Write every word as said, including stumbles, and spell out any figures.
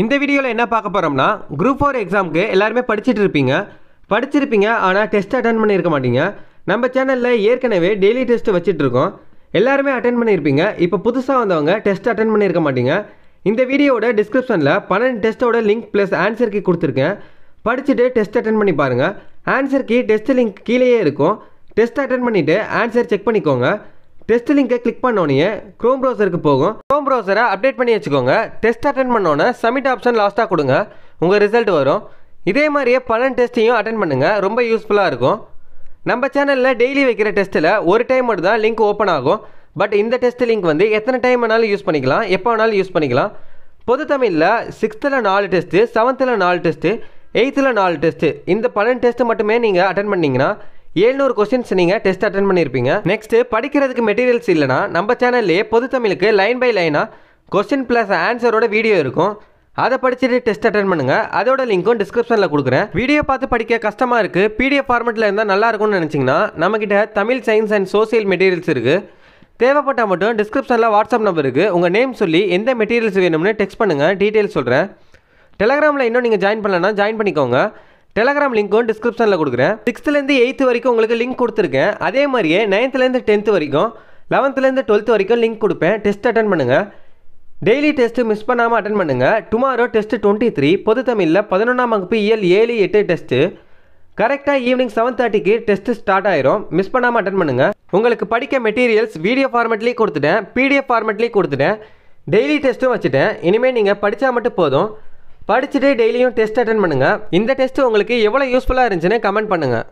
இந்த வீடியோவில் என்ன பார்க்க போகிறோம்னா குரூப் ஃபோர் எக்ஸாமுக்கு எல்லாருமே படிச்சுட்டு இருப்பீங்க படிச்சிருப்பீங்க ஆனால் டெஸ்ட் அட்டென்ட் பண்ணியிருக்க மாட்டீங்க. நம்ம சேனலில் ஏற்கனவே டெய்லி டெஸ்ட்டு வச்சிட்ருக்கோம். எல்லாருமே அட்டென்ட் பண்ணியிருப்பீங்க. இப்போ புதுசாக வந்தவங்க டெஸ்ட் அட்டென்ட் பண்ணியிருக்க மாட்டீங்க. இந்த வீடியோவோட டிஸ்கிரிப்ஷனில் பன்னெண்டு டெஸ்ட்டோட லிங்க் ப்ளஸ் ஆன்சர் கீ கொடுத்துருக்கேன். படிச்சுட்டு டெஸ்ட் அட்டென்ட் பண்ணி பாருங்கள். ஆன்சர் கீ டெஸ்ட் லிங்க் கீழேயே இருக்கும். டெஸ்ட் அட்டென்ட் பண்ணிவிட்டு ஆன்சர் செக் பண்ணிக்கோங்க. டெஸ்ட் லிங்கை கிளிக் பண்ணோன்னே க்ரோம் ப்ரௌசருக்கு போகும். க்ரோம் ப்ரௌசரை அப்டேட் பண்ணி வச்சுக்கோங்க. டெஸ்ட் அட்டென்ட் பண்ணோன்னே சப்மிட் ஆப்ஷன் லாஸ்ட்டாக கொடுங்க, உங்கள் ரிசல்ட் வரும். இதே மாதிரியே பன்னெண்டு டெஸ்ட்டையும் அட்டென்ட் பண்ணுங்கள், ரொம்ப யூஸ்ஃபுல்லாக இருக்கும். நம்ம சேனலில் டெய்லி வைக்கிற டெஸ்ட்டில் ஒரு டைம் மட்டும் தான் லிங்க் ஓப்பன் ஆகும். பட் இந்த டெஸ்ட் லிங்க் வந்து எத்தனை டைம் வேணாலும் யூஸ் பண்ணிக்கலாம், எப்போ வேணாலும் யூஸ் பண்ணிக்கலாம். பொது தமிழில் சிக்ஸ்த்தில் நாலு டெஸ்ட்டு, செவன்த்தில் நாலு டெஸ்ட்டு, எயித்தில் நாலு டெஸ்ட்டு, இந்த பன்னெண்டு டெஸ்ட்டு மட்டுமே நீங்கள் அட்டென்ட் பண்ணிங்கன்னா எழுநூறு கொஸ்டின்ஸ் நீங்கள் டெஸ்ட் அட்டென்ட் பண்ணியிருப்பீங்க. நெக்ஸ்ட்டு படிக்கிறதுக்கு மெட்டீரியல்ஸ் இல்லைனா நம்ம சேனல்லே பொது தமிழுக்கு லைன் பை லைனாக கொஸ்டின் ப்ளஸ் ஆன்சரோட வீடியோ இருக்கும். அதை படிச்சுட்டு டெஸ்ட் அட்டென்ட் பண்ணுங்கள். அதோட லிங்க்கும் டிஸ்கிரிப்ஷனில் கொடுக்குறேன். வீடியோ பார்த்து படிக்க கஷ்டமாக இருக்குது, பிடிஎஃப் ஃபார்மெட்டில் இருந்தால் நல்லா இருக்கும்னு நினச்சிங்கன்னா நம்மக்கிட்ட Tamil science and social materials இருக்குது. தேவைப்பட்டால் மட்டும் டிஸ்கிரிப்ஷனில் வாட்ஸ்அப் நம்பர் இருக்குது. உங்கள் நேம் சொல்லி எந்த மெட்டீரியல்ஸ் வேணும்னு டெக்ஸ்ட் பண்ணுங்கள், டீட்டெயில்ஸ் சொல்கிறேன். டெலகிராமில் இன்னும் நீங்கள் ஜாயின் பண்ணலன்னா ஜாயின் பண்ணிக்கோங்க. டெலகிராம் லிங்க்கும் டிஸ்கிரிப்ஷனில் கொடுக்குறேன். சிக்ஸ்த்துலேருந்து எயித்து வரைக்கும் உங்களுக்கு லிங்க் கொடுத்துருக்கேன். அதே மாதிரியே நைன்த்துலேருந்து டென்த்து வரைக்கும், லெவன்த்துலேருந்து டுவெல்த்து வரைக்கும் லிங்க் கொடுப்பேன். டெஸ்ட் அட்டென்ட் பண்ணுங்கள். டெய்லி டெஸ்ட்டு மிஸ் பண்ணாமல் அட்டென்ட் பண்ணுங்கள். டுமாரோ டெஸ்ட்டு டுவெண்ட்டி த்ரீ பொது தமிழில் பதினொன்றாம் வகுப்பு இயல் ஏழு எட்டு டெஸ்ட்டு. கரெக்டாக ஈவினிங் செவன் தேர்ட்டிக்கு டெஸ்ட்டு ஸ்டார்ட் ஆயிரும். மிஸ் பண்ணாமல் அட்டென்ட் பண்ணுங்கள். உங்களுக்கு படிக்க மெட்டீரியல்ஸ் வீடியோ ஃபார்மெட்லேயும் கொடுத்துட்டேன், பிடிஎஃப் ஃபார்மெட்லேயும் கொடுத்துட்டேன், டெய்லி டெஸ்ட்டும் வச்சுட்டேன். இனிமேல் நீங்கள் படித்தா மட்டும் போதும். படிச்சுட்டு டெய்லியும் டெஸ்ட் அட்டென்ட் பண்ணுங்கள். இந்த டெஸ்ட் உங்களுக்கு எவ்வளோ யூஸ்ஃபுல்லாக இருந்துச்சுன்னு கமெண்ட் பண்ணுங்கள்.